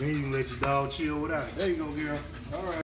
Then you let your dog chill without it. There you go, girl. All right.